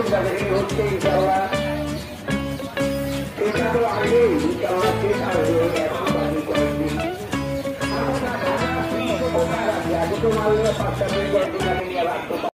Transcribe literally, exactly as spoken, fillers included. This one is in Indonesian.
itu dari Indonesia, insya Allah. Insya Allah ini, insya Allah kita harus berbagi koalisi. Aku tak pernah, aku cuma lepas dari koalisi ini.